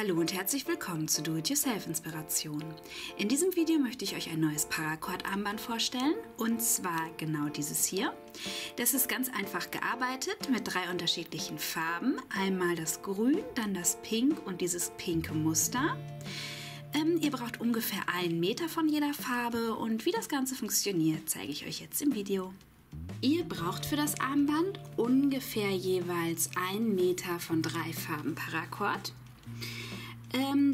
Hallo und herzlich willkommen zu Do-It-Yourself-Inspiration. In diesem Video möchte ich euch ein neues Paracord-Armband vorstellen, und zwar genau dieses hier. Das ist ganz einfach gearbeitet mit drei unterschiedlichen Farben. Einmal das Grün, dann das Pink und dieses pinke Muster. Ihr braucht ungefähr 1 Meter von jeder Farbe, und wie das Ganze funktioniert, zeige ich euch jetzt im Video. Ihr braucht für das Armband ungefähr jeweils 1 Meter von 3 Farben Paracord.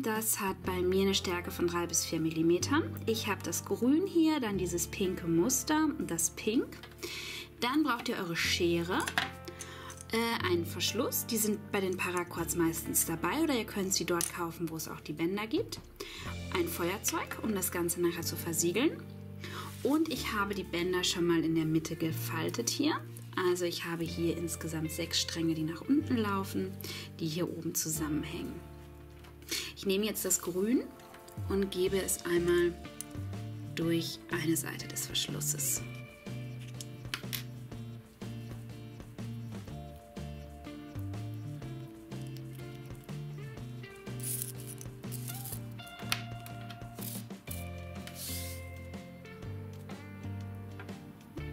Das hat bei mir eine Stärke von 3 bis 4 mm. Ich habe das Grün hier, dann dieses pinke Muster und das Pink. Dann braucht ihr eure Schere, einen Verschluss. Die sind bei den Paracords meistens dabei, oder ihr könnt sie dort kaufen, wo es auch die Bänder gibt. Ein Feuerzeug, um das Ganze nachher zu versiegeln. Und ich habe die Bänder schon mal in der Mitte gefaltet hier. Also ich habe hier insgesamt 6 Stränge, die nach unten laufen, die hier oben zusammenhängen. Ich nehme jetzt das Grün und gebe es einmal durch eine Seite des Verschlusses.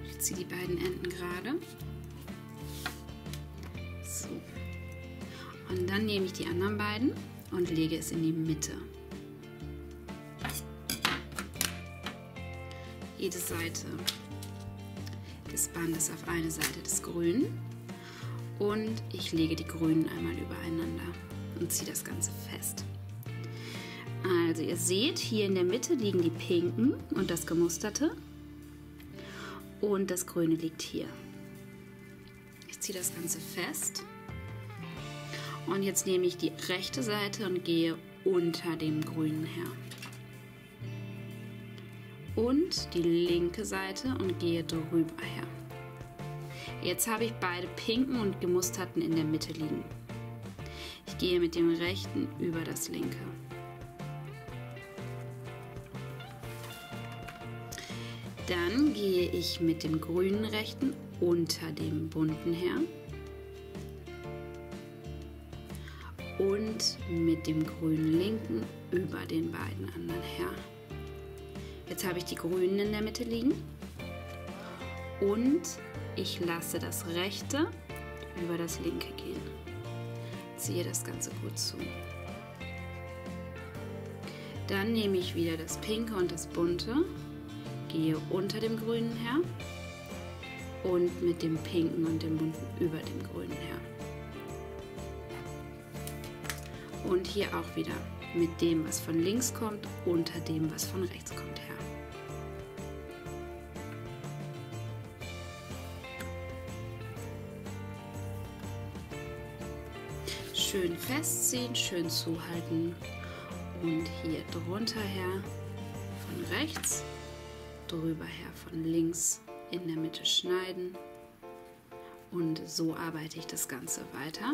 Ich ziehe die beiden Enden gerade. So. Und dann nehme ich die anderen beiden und lege es in die Mitte. Jede Seite des Bandes auf eine Seite des Grünen, und ich lege die Grünen einmal übereinander und ziehe das Ganze fest. Also ihr seht, hier in der Mitte liegen die Pinken und das Gemusterte, und das Grüne liegt hier. Ich ziehe das Ganze fest. Und jetzt nehme ich die rechte Seite und gehe unter dem Grünen her. Und die linke Seite und gehe drüber her. Jetzt habe ich beide pinken und gemusterten in der Mitte liegen. Ich gehe mit dem rechten über das linke. Dann gehe ich mit dem grünen rechten unter dem bunten her. Und mit dem grünen linken über den beiden anderen her. Jetzt habe ich die grünen in der Mitte liegen, und ich lasse das rechte über das linke gehen. Ziehe das Ganze gut zu. Dann nehme ich wieder das pinke und das bunte, gehe unter dem grünen her und mit dem pinken und dem bunten über dem grünen her. Und hier auch wieder mit dem, was von links kommt, unter dem, was von rechts kommt, her. Schön festziehen, schön zuhalten, und hier drunter her von rechts, drüber her von links, in der Mitte schneiden, und so arbeite ich das Ganze weiter.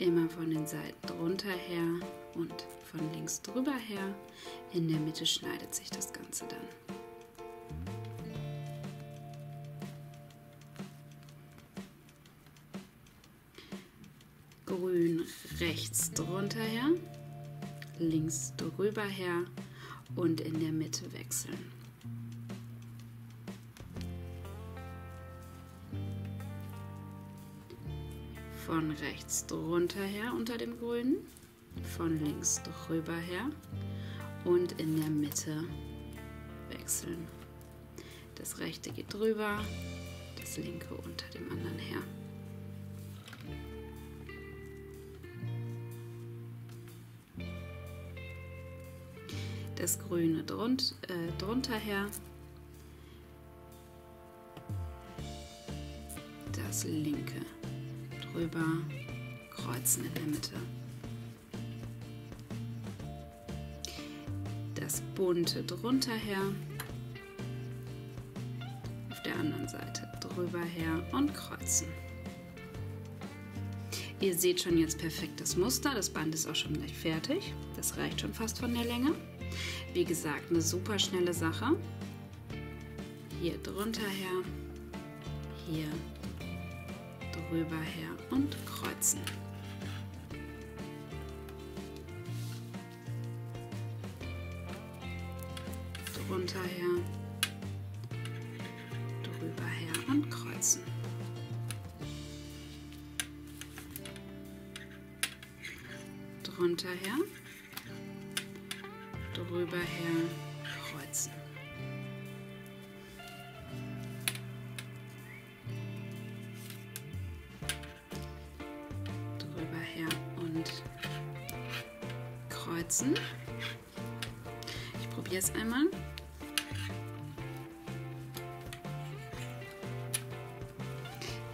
Immer von den Seiten drunter her und von links drüber her. In der Mitte schneidet sich das Ganze dann. Grün rechts drunter her, links drüber her und in der Mitte wechseln. Von rechts drunter her unter dem grünen, von links drüber her und in der Mitte wechseln. Das rechte geht drüber, das linke unter dem anderen her. Das grüne drunter her, das linke drüber, kreuzen in der Mitte. Das bunte drunter her, auf der anderen Seite drüber her und kreuzen. Ihr seht schon jetzt perfekt das Muster, das Band ist auch schon gleich fertig. Das reicht schon fast von der Länge. Wie gesagt, eine super schnelle Sache. Hier drunter her, hier drüber her und kreuzen. drunter her, drüber her und kreuzen. Drunter her, drüber her, kreuzen. Drüber her und kreuzen. Ich probiere es einmal.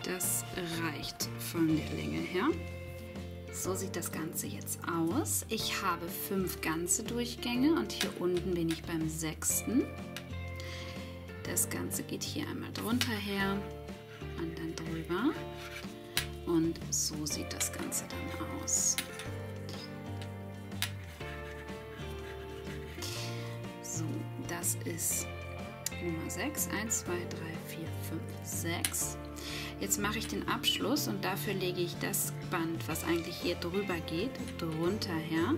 Das reicht von der Länge her. So sieht das Ganze jetzt aus. Ich habe 5 ganze Durchgänge und hier unten bin ich beim 6. Das Ganze geht hier einmal drunter her und dann drüber. Und so sieht das Ganze dann aus. So, das ist Nummer 6. 1, 2, 3, 4, 5, 6. Jetzt mache ich den Abschluss und dafür lege ich das Band, was eigentlich hier drüber geht, drunter her,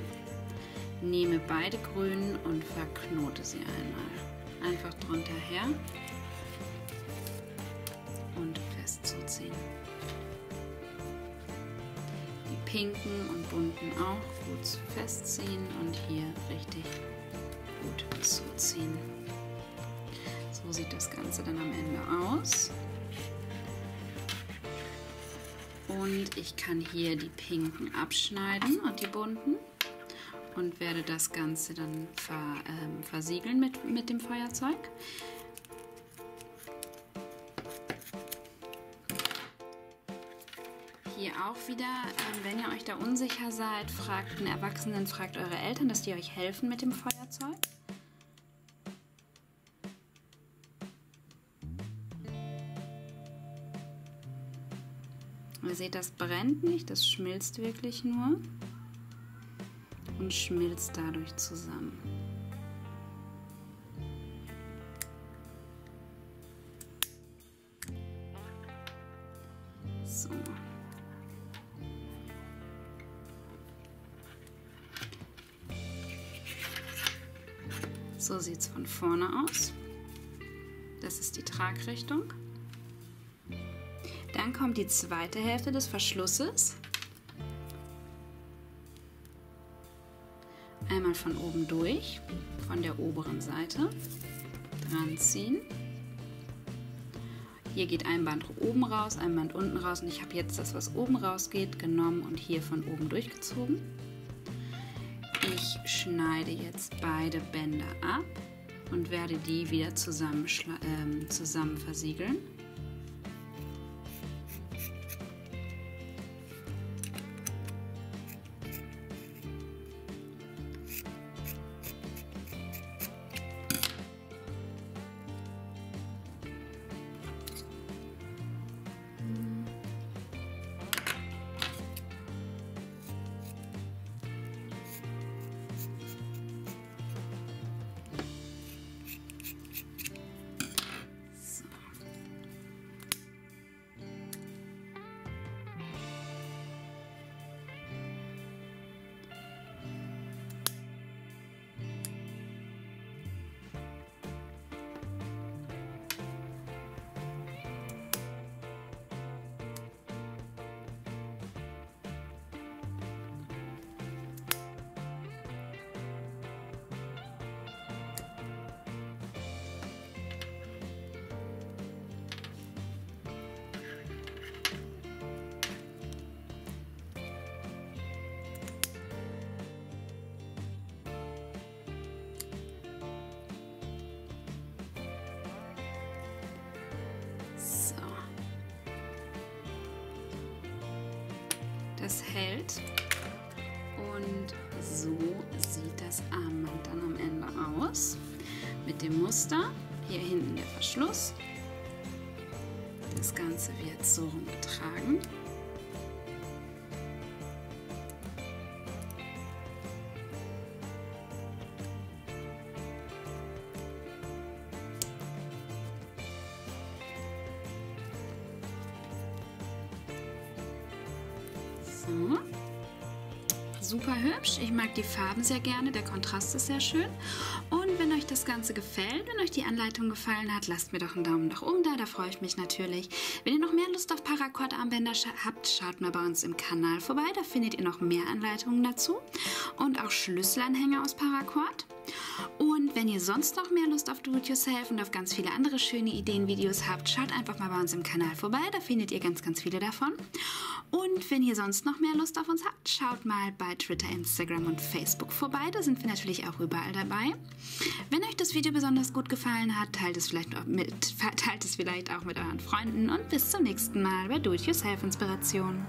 nehme beide grünen und verknote sie einmal. Einfach drunter her und festzuziehen. Die pinken und bunten auch gut festziehen und hier richtig gut zuziehen. So sieht das Ganze dann am Ende aus. Und ich kann hier die pinken abschneiden und die bunten und werde das Ganze dann versiegeln mit dem Feuerzeug. Hier auch wieder, wenn ihr euch da unsicher seid, fragt einen Erwachsenen, fragt eure Eltern, dass die euch helfen mit dem Feuerzeug. Ihr seht, das brennt nicht, das schmilzt wirklich nur und schmilzt dadurch zusammen. So. So sieht es von vorne aus. Das ist die Tragrichtung. Dann kommt die zweite Hälfte des Verschlusses. Einmal von oben durch, von der oberen Seite, dran ziehen. Hier geht ein Band oben raus, ein Band unten raus und ich habe jetzt das, was oben rausgeht, genommen und hier von oben durchgezogen. Ich schneide jetzt beide Bänder ab und werde die wieder zusammen versiegeln. Das hält und so sieht das Armband dann am Ende aus mit dem Muster, hier hinten der Verschluss, das Ganze wird so rumgetragen. Super hübsch. Ich mag die Farben sehr gerne. Der Kontrast ist sehr schön. Und wenn wenn euch das Ganze gefällt, wenn euch die Anleitung gefallen hat, lasst mir doch einen Daumen nach oben da freue ich mich natürlich. Wenn ihr noch mehr Lust auf Paracord-Armbänder habt, schaut mal bei uns im Kanal vorbei, da findet ihr noch mehr Anleitungen dazu und auch Schlüsselanhänger aus Paracord. Und wenn ihr sonst noch mehr Lust auf Do-It-Yourself und auf ganz viele andere schöne Ideen-Videos habt, schaut einfach mal bei uns im Kanal vorbei, da findet ihr ganz, ganz viele davon. Und wenn ihr sonst noch mehr Lust auf uns habt, schaut mal bei Twitter, Instagram und Facebook vorbei, da sind wir natürlich auch überall dabei. Wenn euch das Video besonders gut gefallen hat, teilt es vielleicht auch mit euren Freunden und bis zum nächsten Mal bei Do-It-Yourself-Inspiration.